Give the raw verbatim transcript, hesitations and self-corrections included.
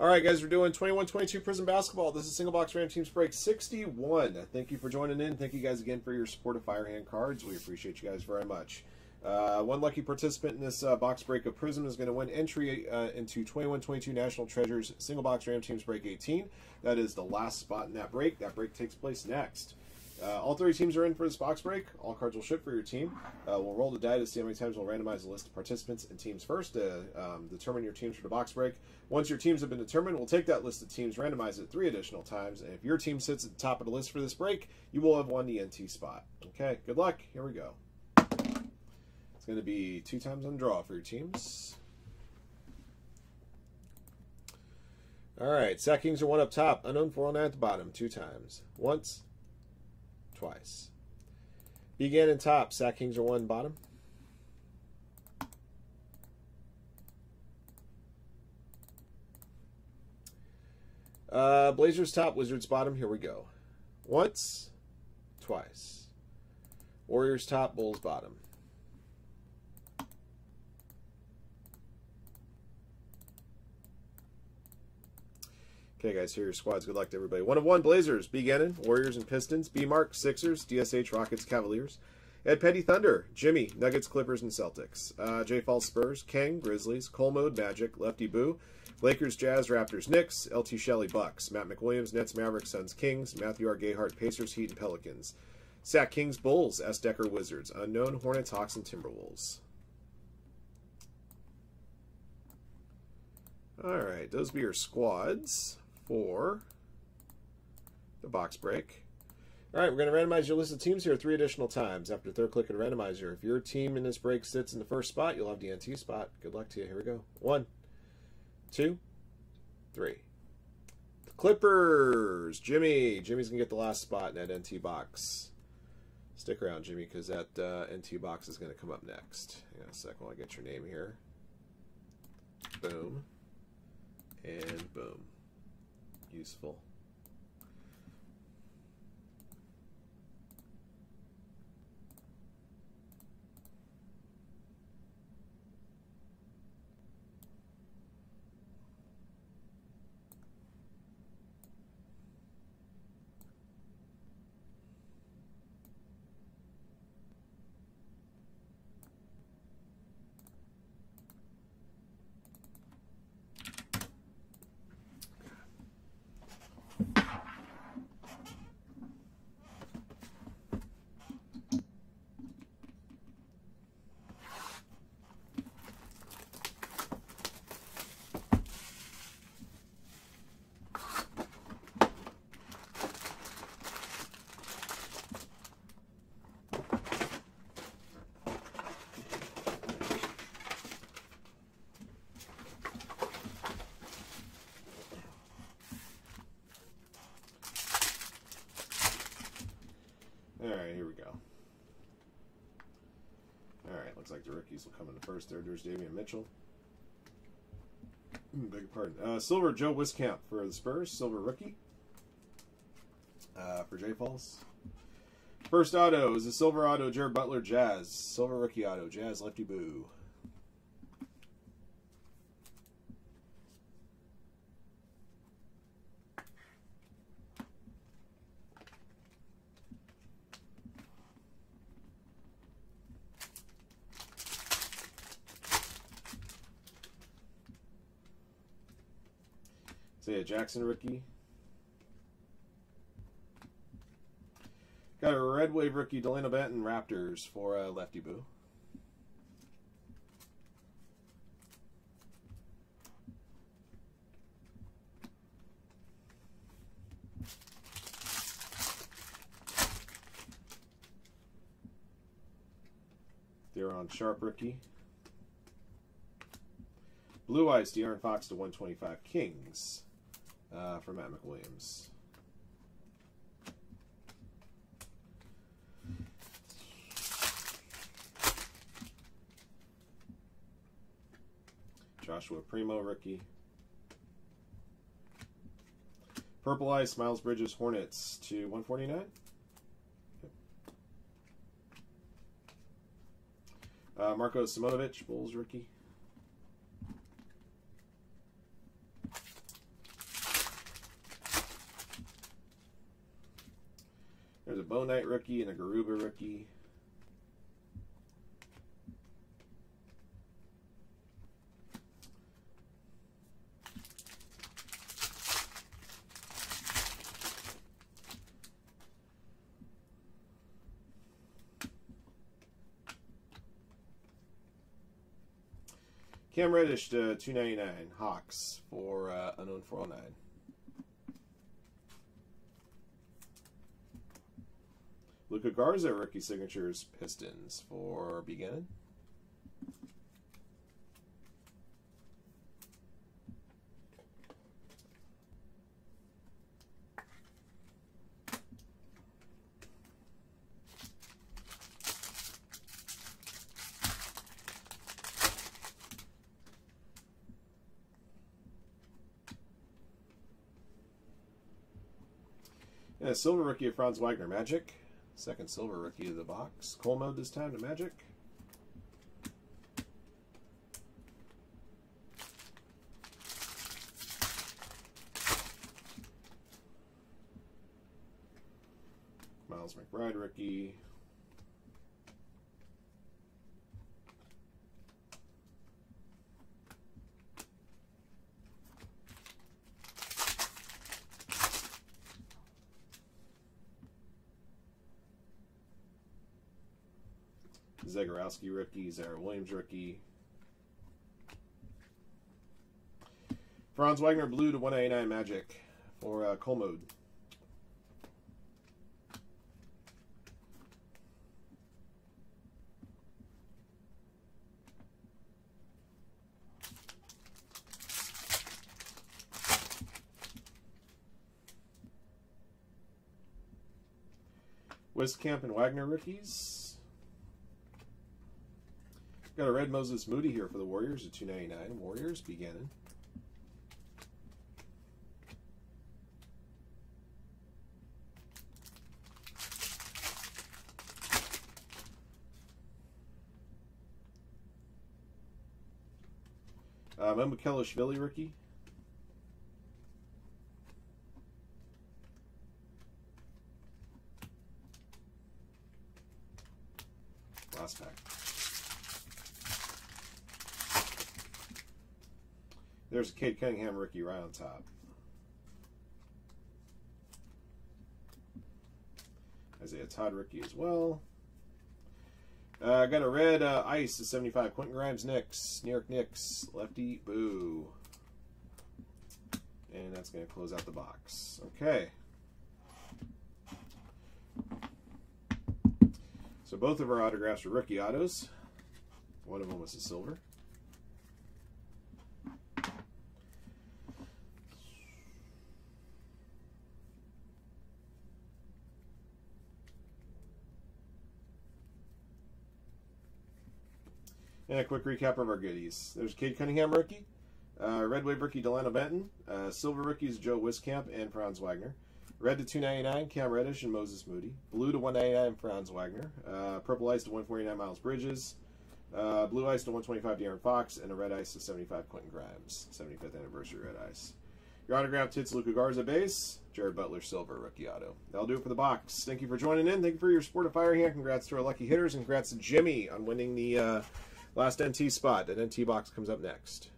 All right, guys, we're doing twenty-one twenty-two Prizm Basketball. This is Single Box Random Teams Break sixty-one. Thank you for joining in. Thank you guys again for your support of Firehand Cards. We appreciate you guys very much. Uh, one lucky participant in this uh, box break of Prizm is going to win entry uh, into twenty-one twenty-two National Treasures Single Box Random Teams Break eighteen. That is the last spot in that break. That break takes place next. Uh, all three teams are in for this box break. All cards will ship for your team. Uh, we'll roll the die to see how many times we'll randomize the list of participants and teams first to um, determine your teams for the box break. Once your teams have been determined, we'll take that list of teams, randomize it three additional times, and if your team sits at the top of the list for this break, you will have won the N T spot. Okay, good luck. Here we go. It's going to be two times on draw for your teams. All right, Sack Kings are one up top, unknown four oh nine at the bottom, two times. Once. Twice. Began in top. Sack Kings are one bottom. Uh, Blazers top. Wizards bottom. Here we go. Once. Twice. Warriors top. Bulls bottom. Okay, guys, here are your squads. Good luck to everybody. One of one, Blazers. B. Gannon, Warriors and Pistons. B. Mark, Sixers. D S H, Rockets, Cavaliers. Ed Petty, Thunder. Jimmy, Nuggets, Clippers, and Celtics. Uh, J. Fall, Spurs. Kang, Grizzlies. Cole Mode, Magic. Lefty Boo. Lakers, Jazz, Raptors, Knicks. L T. Shelley, Bucks. Matt McWilliams, Nets, Mavericks, Suns, Kings. Matthew R. Gayhart, Pacers, Heat, and Pelicans. Sack Kings, Bulls. S. Decker, Wizards. Unknown, Hornets, Hawks, and Timberwolves. All right, those be your squads for the box break. All right, we're going to randomize your list of teams here three additional times. After third click of the randomizer, if your team in this break sits in the first spot, you'll have the N T spot. Good luck to you. Here we go. One, two, three. The Clippers. Jimmy. Jimmy's going to get the last spot in that N T box. Stick around, Jimmy, because that uh, N T box is going to come up next. Hang on a second while I get your name here. Boom. And boom. Useful. Alright, here we go. Alright, looks like the rookies will come in the first. There, there's Damian Mitchell. Beg pardon. Uh, Silver, Joe Wiskamp for the Spurs. Silver rookie uh, for J. Falls. First auto is a silver auto, Jared Butler, Jazz. Silver rookie auto, Jazz, Lefty Boo. Isaiah Jackson rookie. Got a Red Wave rookie, Delano Benton, Raptors for uh, Lefty Boo. De'Aaron Sharp rookie. Blue Eyes, De'Aaron Fox to one twenty-five, Kings. Uh, for Matt McWilliams. Joshua Primo, rookie. Purple Ice, Miles Bridges, Hornets to one forty-nine. Uh, Marco Simonovich, Bulls, rookie. Bow Knight rookie and a Garuba rookie. Cam Reddish to two ninety-nine Hawks for uh, unknown four oh nine. Luka Garza rookie signatures Pistons for Buchanan. And a silver rookie of Franz Wagner, Magic. Second silver rookie of the box. Coal mode this time to Magic. Miles McBride rookie. Zagorowski rookie, Zara Williams rookie. Franz Wagner blue to one eighty-nine Magic for uh, Coal Mode. Wiskamp and Wagner rookies. Got a red Moses Moody here for the Warriors at two ninety-nine. Warriors beginning. Uh, Mikhailashvili rookie. Last pack. There's a Kate Cunningham rookie right on top. Isaiah Todd rookie as well. Uh, got a red uh, ice to seventy-five. Quentin Grimes Knicks. New York Knicks. Lefty. Boo. And that's going to close out the box. Okay. So both of our autographs are rookie autos. One of them was a silver. And a quick recap of our goodies. There's Cade Cunningham rookie, uh, red wave rookie Delano Benton, uh, silver rookies Joe Wiskamp and Franz Wagner, red to two ninety-nine Cam Reddish and Moses Moody, blue to one ninety-nine Franz Wagner, uh, purple ice to one forty-nine Miles Bridges, uh, blue ice to one twenty-five De'Aaron Fox, and a red ice to seventy-five Quentin Grimes, seventy-fifth anniversary red ice. Your autographed hits Luka Garza base, Jared Butler silver rookie auto. That'll do it for the box. Thank you for joining in. Thank you for your support of Firehand. Congrats to our lucky hitters, and congrats to Jimmy on winning the. Uh, Last N T spot. That N T box comes up next.